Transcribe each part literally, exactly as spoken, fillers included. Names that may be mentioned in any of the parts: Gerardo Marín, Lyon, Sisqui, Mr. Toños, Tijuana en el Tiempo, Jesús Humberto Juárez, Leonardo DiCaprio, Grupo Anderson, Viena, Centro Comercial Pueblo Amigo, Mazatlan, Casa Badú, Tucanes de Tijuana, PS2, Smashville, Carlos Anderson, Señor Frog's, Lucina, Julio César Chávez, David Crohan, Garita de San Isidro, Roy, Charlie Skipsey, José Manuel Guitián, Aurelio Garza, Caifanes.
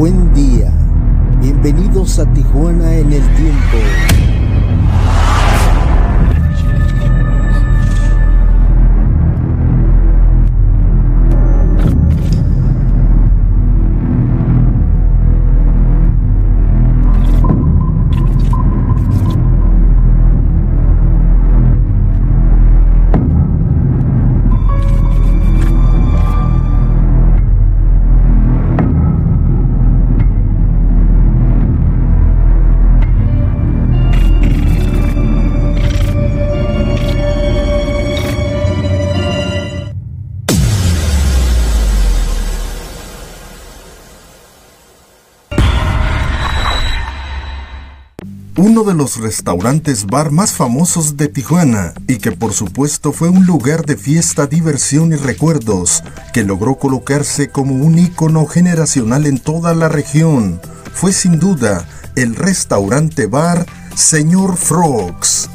Buen día, bienvenidos a Tijuana en el tiempo. Uno de los restaurantes bar más famosos de Tijuana y que por supuesto fue un lugar de fiesta, diversión y recuerdos que logró colocarse como un ícono generacional en toda la región fue sin duda el restaurante bar Señor Frog's.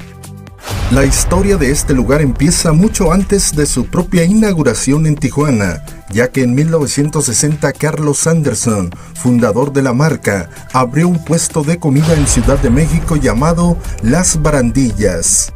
La historia de este lugar empieza mucho antes de su propia inauguración en Tijuana, ya que en mil novecientos sesenta Carlos Anderson, fundador de la marca, abrió un puesto de comida en Ciudad de México llamado Las Barandillas.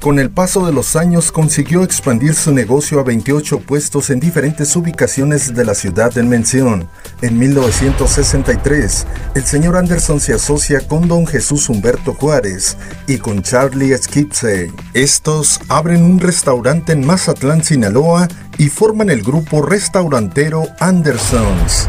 Con el paso de los años consiguió expandir su negocio a veintiocho puestos en diferentes ubicaciones de la ciudad en mención. En mil novecientos sesenta y tres, el señor Anderson se asocia con don Jesús Humberto Juárez y con Charlie Skipsey. Estos abren un restaurante en Mazatlán, Sinaloa, y forman el grupo restaurantero Anderson's.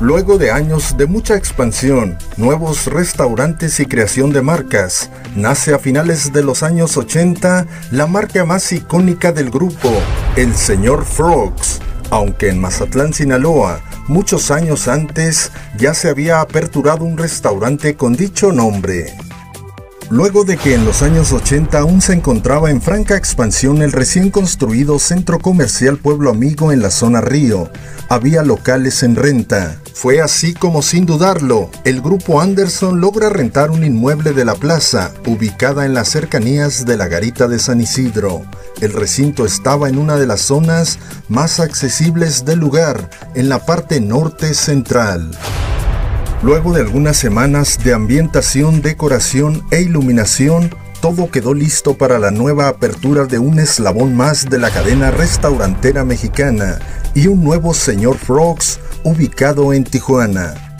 Luego de años de mucha expansión, nuevos restaurantes y creación de marcas, nace a finales de los años ochenta la marca más icónica del grupo, el Señor Frog's, aunque en Mazatlán, Sinaloa, muchos años antes ya se había aperturado un restaurante con dicho nombre. Luego de que en los años ochenta aún se encontraba en franca expansión el recién construido Centro Comercial Pueblo Amigo en la zona Río, había locales en renta. Fue así como, sin dudarlo, el grupo Anderson logra rentar un inmueble de la plaza, ubicada en las cercanías de la Garita de San Isidro. El recinto estaba en una de las zonas más accesibles del lugar, en la parte norte central. Luego de algunas semanas de ambientación, decoración e iluminación, todo quedó listo para la nueva apertura de un eslabón más de la cadena restaurantera mexicana y un nuevo Señor Frog's ubicado en Tijuana.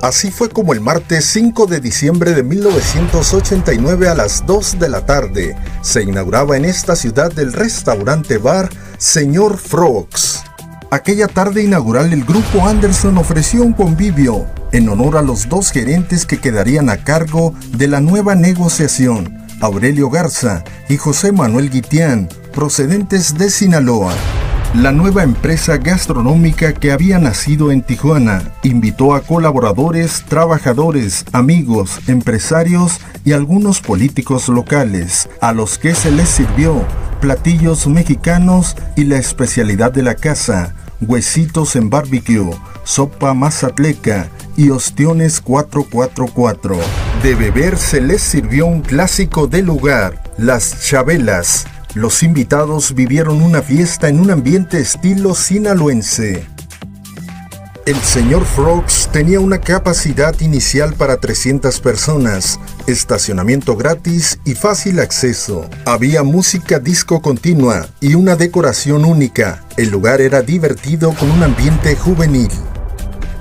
Así fue como el martes cinco de diciembre de mil novecientos ochenta y nueve a las dos de la tarde se inauguraba en esta ciudad el restaurante bar Señor Frog's. Aquella tarde inaugural el grupo Anderson ofreció un convivio en honor a los dos gerentes que quedarían a cargo de la nueva negociación, Aurelio Garza y José Manuel Guitián, procedentes de Sinaloa. La nueva empresa gastronómica que había nacido en Tijuana invitó a colaboradores, trabajadores, amigos, empresarios y algunos políticos locales, a los que se les sirvió platillos mexicanos y la especialidad de la casa, huesitos en barbecue, sopa mazatleca y ostiones cuatro cuatro cuatro. De beber se les sirvió un clásico del lugar, las chabelas. Los invitados vivieron una fiesta en un ambiente estilo sinaloense. El Señor Frog's tenía una capacidad inicial para trescientas personas, estacionamiento gratis y fácil acceso. Había música disco continua y una decoración única. El lugar era divertido con un ambiente juvenil.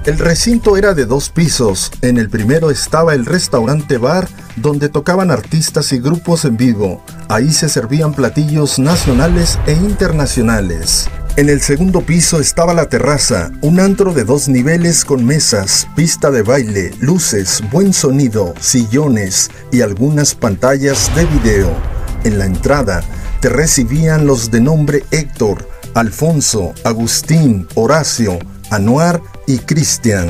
El recinto era de dos pisos. En el primero estaba el restaurante bar, donde tocaban artistas y grupos en vivo. Ahí se servían platillos nacionales e internacionales. En el segundo piso estaba la terraza, un antro de dos niveles con mesas, pista de baile, luces, buen sonido, sillones y algunas pantallas de video. En la entrada te recibían los de nombre Héctor, Alfonso, Agustín, Horacio, Anuar y Cristian.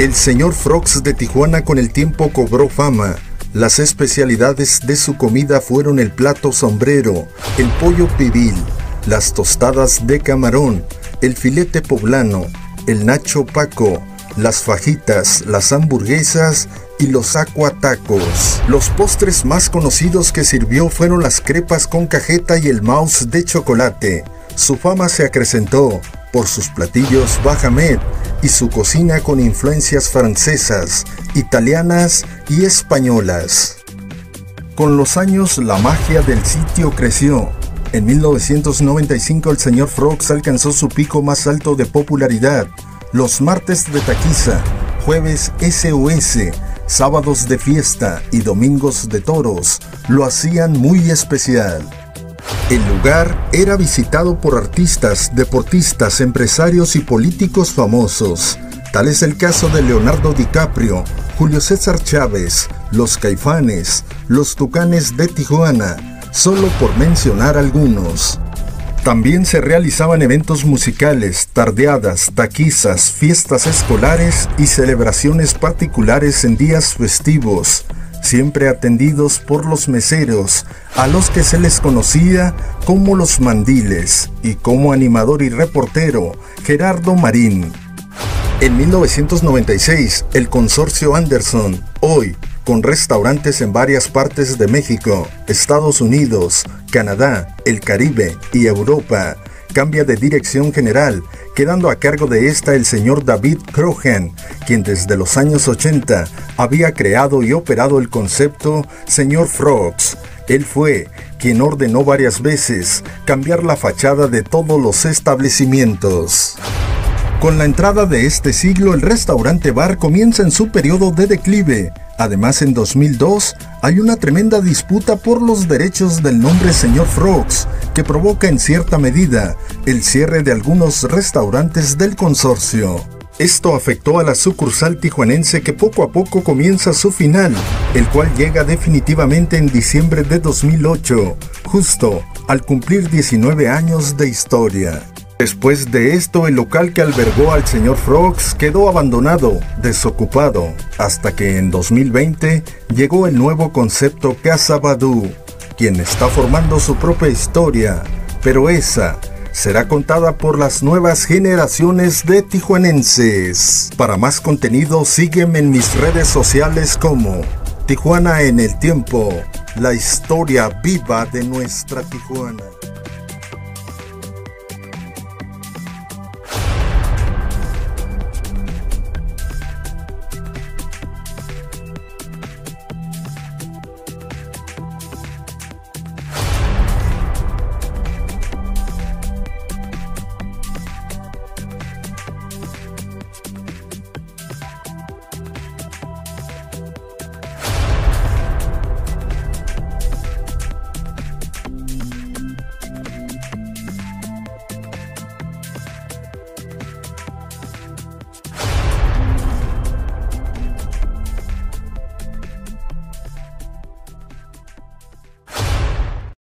El Señor Frog's de Tijuana con el tiempo cobró fama. Las especialidades de su comida fueron el plato sombrero, el pollo pibil, las tostadas de camarón, el filete poblano, el nacho paco, las fajitas, las hamburguesas y los acuatacos. Los postres más conocidos que sirvió fueron las crepas con cajeta y el mouse de chocolate. Su fama se acrecentó por sus platillos bajamet y su cocina con influencias francesas, italianas y españolas. Con los años la magia del sitio creció. En mil novecientos noventa y cinco el señor Frog's alcanzó su pico más alto de popularidad. Los martes de taquiza, jueves S O S, sábados de fiesta y domingos de toros lo hacían muy especial. El lugar era visitado por artistas, deportistas, empresarios y políticos famosos. Tal es el caso de Leonardo DiCaprio, Julio César Chávez, los Caifanes, los Tucanes de Tijuana, solo por mencionar algunos. También se realizaban eventos musicales, tardeadas, taquizas, fiestas escolares y celebraciones particulares en días festivos, siempre atendidos por los meseros, a los que se les conocía como los mandiles, y como animador y reportero, Gerardo Marín. En mil novecientos noventa y seis, el consorcio Anderson, hoy con restaurantes en varias partes de México, Estados Unidos, Canadá, el Caribe y Europa, cambia de dirección general, quedando a cargo de esta el señor David Crohan, quien desde los años ochenta había creado y operado el concepto Señor Frog's. Él fue quien ordenó varias veces cambiar la fachada de todos los establecimientos. Con la entrada de este siglo, el restaurante bar comienza en su periodo de declive. Además, en dos mil dos hay una tremenda disputa por los derechos del nombre Señor Frog's, que provoca en cierta medida el cierre de algunos restaurantes del consorcio. Esto afectó a la sucursal tijuanense, que poco a poco comienza su final, el cual llega definitivamente en diciembre de dos mil ocho, justo al cumplir diecinueve años de historia. Después de esto, el local que albergó al señor Frog's quedó abandonado, desocupado, hasta que en dos mil veinte llegó el nuevo concepto Casa Badú, quien está formando su propia historia, pero esa será contada por las nuevas generaciones de tijuanenses. Para más contenido, sígueme en mis redes sociales como Tijuana en el Tiempo, la historia viva de nuestra Tijuana.